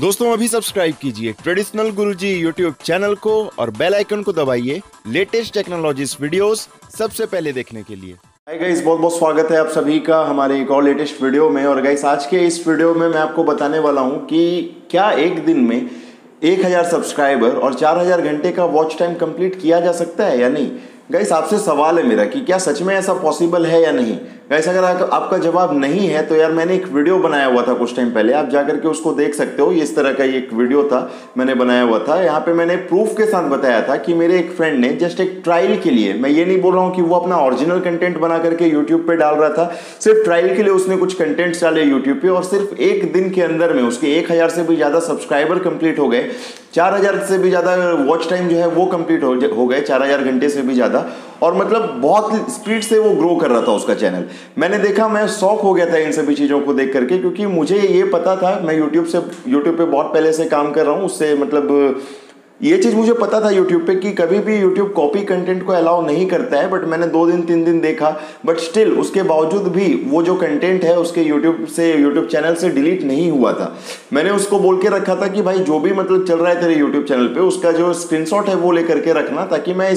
दोस्तों अभी सब्सक्राइब कीजिए ट्रेडिशनल गुरुजी यूट्यूब चैनल को और बेल आइकन को दबाइए लेटेस्ट टेक्नोलॉजीज वीडियोस सबसे पहले देखने के लिए। हाय गाइस, बहुत बहुत स्वागत है आप सभी का हमारे एक और लेटेस्ट वीडियो में। और गाइस आज के इस वीडियो में मैं आपको बताने वाला हूं कि क्या एक दिन में 1000 सब्सक्राइबर और 4000 घंटे का वॉच टाइम कंप्लीट किया जा सकता है या नहीं। गाइस आपसे सवाल है मेरा कि क्या सच में ऐसा पॉसिबल है या नहीं। गाइस अगर आपका जवाब नहीं है तो यार मैंने एक वीडियो बनाया हुआ था कुछ टाइम पहले, आप जाकर के उसको देख सकते हो। इस तरह का ये एक वीडियो था मैंने बनाया हुआ था, यहाँ पे मैंने प्रूफ के साथ बताया था कि मेरे एक फ्रेंड ने जस्ट एक ट्रायल के लिए, मैं ये नहीं बोल रहा हूँ कि वो अपना ओरिजिनल कंटेंट बना करके यूट्यूब पर डाल रहा था, सिर्फ ट्रायल के लिए उसने कुछ कंटेंट्स डाले यूट्यूब पर और सिर्फ एक दिन के अंदर में उसके 1000 से भी ज़्यादा सब्सक्राइबर कंप्लीट हो गए, 4000 से भी ज़्यादा वॉच टाइम जो है वो कंप्लीट हो गए, 4000 घंटे से भी ज़्यादा। और मतलब बहुत स्पीड से वो ग्रो कर रहा था उसका चैनल। मैंने देखा, मैं शौक हो गया था इन सभी चीज़ों को देख करके, क्योंकि मुझे ये पता था, मैं यूट्यूब पे बहुत पहले से काम कर रहा हूँ, उससे मतलब ये चीज़ मुझे पता था यूट्यूब पे कि कभी भी यूट्यूब कॉपी कंटेंट को अलाउ नहीं करता है। बट मैंने 2 दिन 3 दिन देखा, बट स्टिल उसके बावजूद भी वो जो कंटेंट है उसके यूट्यूब चैनल से डिलीट नहीं हुआ था। मैंने उसको बोल के रखा था कि भाई जो भी मतलब चल रहा है तेरे यूट्यूब चैनल पे उसका जो स्क्रीनशॉट है वो लेकर के रखना, ताकि मैं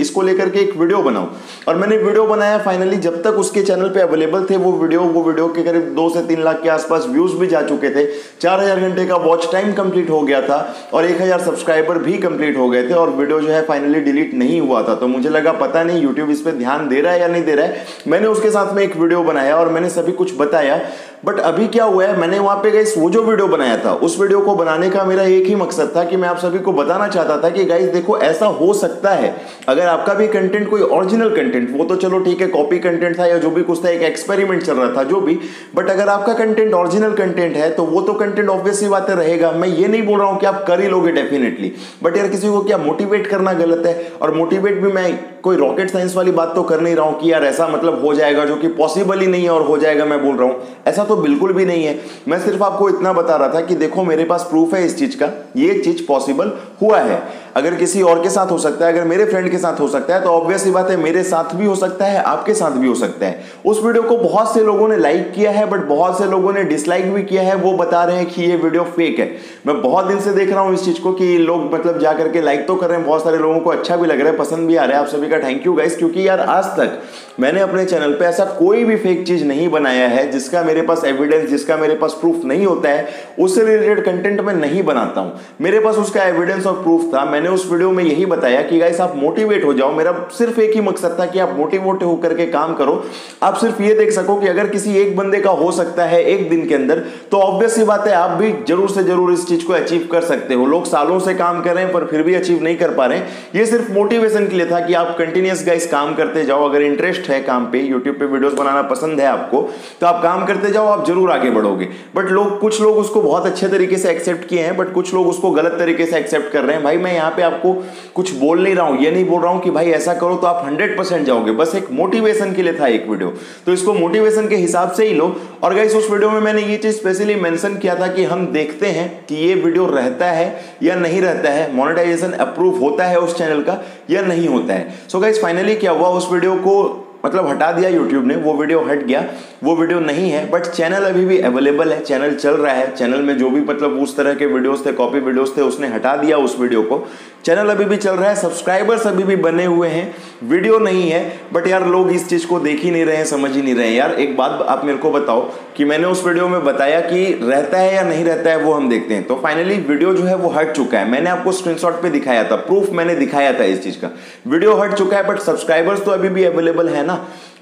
इसको लेकर के एक वीडियो बनाऊँ। और मैंने वीडियो बनाया, फाइनली जब तक उसके चैनल पर अवेलेबल थे वो वीडियो के करीब 2 से 3 लाख के आसपास व्यूज़ भी जा चुके थे, 4000 घंटे का वॉच टाइम कंप्लीट हो गया था और 1000 सब्सक्राइबर भी कंप्लीट हो गए थे और वीडियो जो है फाइनली डिलीट नहीं हुआ था। तो मुझे लगा पता नहीं यूट्यूब इस पे ध्यान दे रहा है या नहीं दे रहा है। मैंने उसके साथ में एक वीडियो बनाया और मैंने सभी कुछ बताया। बट अभी क्या हुआ है, मैंने वहां पे गाइस वो जो वीडियो बनाया था उस वीडियो को बनाने का मेरा एक ही मकसद था कि मैं आप सभी को बताना चाहता था कि गाइस देखो ऐसा हो सकता है। अगर आपका भी कंटेंट कोई ओरिजिनल कंटेंट, वो तो चलो ठीक है कॉपी कंटेंट था या जो भी कुछ था, एक एक्सपेरिमेंट चल रहा था जो भी, बट अगर आपका कंटेंट ओरिजिनल कंटेंट है तो वो तो कंटेंट ऑब्वियसली बातें रहेगा। मैं ये नहीं बोल रहा हूँ कि आप कर ही लोगे डेफिनेटली, बट यार किसी को क्या मोटिवेट करना गलत है। और मोटिवेट भी मैं कोई रॉकेट साइंस वाली बात तो कर नहीं रहा हूँ कि यार ऐसा मतलब हो जाएगा जो कि पॉसिबल ही नहीं है और हो जाएगा मैं बोल रहा हूँ, ऐसा तो बिल्कुल भी नहीं है। मैं सिर्फ आपको इतना बता रहा था कि देखो मेरे पास प्रूफ है इस चीज़ का, ये चीज़ पॉसिबल हुआ है। अगर किसी और के साथ हो सकता है, अगर मेरे फ्रेंड के साथ हो सकता है तो ऑब्वियसली बात है मेरे साथ भी हो सकता है, आपके साथ भी हो सकता है। उस वीडियो को बहुत से लोगों ने लाइक किया है बट बहुत से लोगों ने डिसलाइक भी किया है। वो बता रहे हैं कि ये वीडियो फेक है। मैं बहुत दिन से देख रहा हूँ इस चीज़ को कि लोग मतलब जा करके लाइक तो कर रहे हैं, बहुत सारे लोगों को अच्छा भी लग रहा है, पसंद भी आ रहा है। आप सभी का थैंक यू गाइस, क्योंकि यार आज तक मैंने अपने चैनल पर ऐसा कोई भी फेक चीज़ नहीं बनाया है। जिसका मेरे पास एविडेंस, जिसका मेरे पास प्रूफ नहीं होता है उससे रिलेटेड कंटेंट मैं नहीं बनाता हूँ। मेरे पास उसका एविडेंस और प्रूफ था। मैंने उस वीडियो में यही बताया कि गाइस आप मोटिवेट हो जाओ। मेरा सिर्फ एक ही मकसद था कि आप मोटिवेट होकर के काम करो। आप सिर्फ ये देख सको कि अगर किसी एक बंदे का हो सकता है एक दिन के अंदर तो ऑब्वियस सी बात है आप भी जरूर से जरूर इस चीज को अचीव कर सकते हो। लोग सालों से काम कर रहे हैं पर फिर भी अचीव नहीं कर पा रहे हैं। ये सिर्फ मोटिवेशन के लिए था कि आप कंटिन्यूस गाइस काम करते जाओ। अगर इंटरेस्ट है काम पे, यूट्यूब पे वीडियोस बनाना पसंद है आपको, तो आप काम करते जाओ, आप जरूर आगे बढ़ोगे। बट कुछ लोग उसको बहुत अच्छे तरीके से एक्सेप्ट किए हैं बट कुछ लोग उसको गलत तरीके से एक्सेप्ट कर रहे हैं। भाई मैं यहाँ पे आपको कुछ बोल नहीं रहा हूं, ये नहीं बोल रहा हूं कि भाई ऐसा करो तो आप 100% जाओगे, बस एक मोटिवेशन के लिए था एक वीडियो, तो इसको मोटिवेशन के हिसाब से ही लो। और गाइस उस वीडियो में मैंने ये चीज स्पेशली मेंशन किया था कि हम देखते हैं कि ये वीडियो रहता है या नहीं रहता है, मोनेटाइजेशन अप्रूव होता है उस चैनल का या नहीं होता है। सो गाइस फाइनली क्या हुआ, उस वीडियो को मतलब हटा दिया यूट्यूब ने, वो वीडियो हट गया, वो वीडियो नहीं है। बट चैनल अभी भी अवेलेबल है, चैनल चल रहा है, चैनल में जो भी मतलब उस तरह के वीडियोस थे, कॉपी वीडियोस थे, उसने हटा दिया उस वीडियो को। चैनल अभी भी चल रहा है, सब्सक्राइबर्स अभी भी बने हुए हैं, वीडियो नहीं है बट यार लोग इस चीज़ को देख ही नहीं रहे हैं, समझ ही नहीं रहे हैं। यार एक बात आप मेरे को बताओ कि मैंने उस वीडियो में बताया कि रहता है या नहीं रहता है वो हम देखते हैं। तो फाइनली वीडियो जो है वो हट चुका है। मैंने आपको स्क्रीनशॉट पे दिखाया था, प्रूफ मैंने दिखाया था इस चीज़ का। वीडियो हट चुका है बट सब्सक्राइबर्स तो अभी भी अवेलेबल है ना,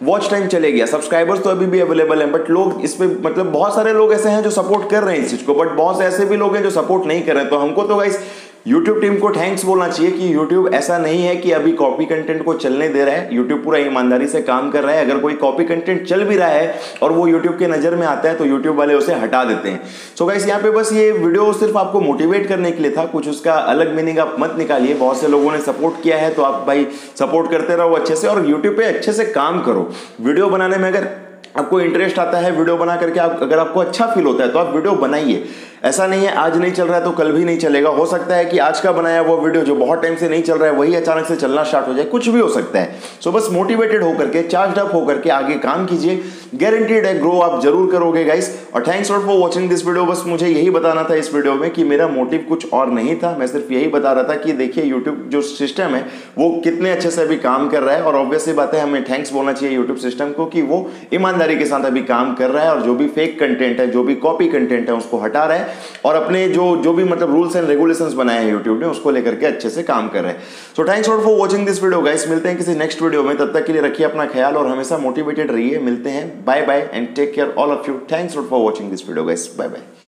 वॉच टाइम चले गया, सब्सक्राइबर्स तो अभी भी अवेलेबल हैं। बट लोग इस पे मतलब बहुत सारे लोग ऐसे हैं जो सपोर्ट कर रहे हैं इस चीज़ को, बट बहुत से ऐसे भी लोग हैं जो सपोर्ट नहीं कर रहे हैं। तो हमको तो गाइस YouTube टीम को थैंक्स बोलना चाहिए कि YouTube ऐसा नहीं है कि अभी कॉपी कंटेंट को चलने दे रहा है, YouTube पूरा ईमानदारी से काम कर रहा है। अगर कोई कॉपी कंटेंट चल भी रहा है और वो YouTube के नज़र में आता है तो YouTube वाले उसे हटा देते हैं। सो गाइस यहाँ पे बस ये वीडियो सिर्फ आपको मोटिवेट करने के लिए था, कुछ उसका अलग मीनिंग आप मत निकालिए। बहुत से लोगों ने सपोर्ट किया है तो आप भाई सपोर्ट करते रहो अच्छे से और यूट्यूब पर अच्छे से काम करो। वीडियो बनाने में अगर आपको इंटरेस्ट आता है, वीडियो बना करके आप अगर आपको अच्छा फील होता है तो आप वीडियो बनाइए। ऐसा नहीं है आज नहीं चल रहा है तो कल भी नहीं चलेगा। हो सकता है कि आज का बनाया हुआ वीडियो जो बहुत टाइम से नहीं चल रहा है वही अचानक से चलना स्टार्ट हो जाए, कुछ भी हो सकता है। सो बस मोटिवेटेड होकर के, चार्ज अप होकर के आगे काम कीजिए, गारंटीड है ग्रो आप जरूर करोगे गाइस। और thanks for watching this video. बस मुझे यही बताना था इस वीडियो में कि मेरा मोटिव कुछ और नहीं था, मैं सिर्फ यही बता रहा था कि देखिए यूट्यूब जो सिस्टम है वो कितने अच्छे से अभी काम कर रहा है और ऑब्वियसली बात है हमें थैंक्स बोलना चाहिए यूट्यूब सिस्टम को कि वो ईमानदारी के साथ अभी काम कर रहा है और जो भी फेक कंटेंट है, जो भी कॉपी कंटेंट है उसको हटा रहा है और अपने जो भी मतलब रूल्स एंड रेगुलेशंस बनाए हैं यूट्यूब ने उसको लेकर के अच्छे से काम कर रहे हैं। So thanks for watching this video guys. मिलते हैं किसी नेक्स्ट वीडियो में, तब तक के लिए रखिए अपना ख्याल और हमेशा मोटिवेटेड रहिए। मिलते हैं, bye bye and take care all of you. Thanks for watching this video guys, bye bye.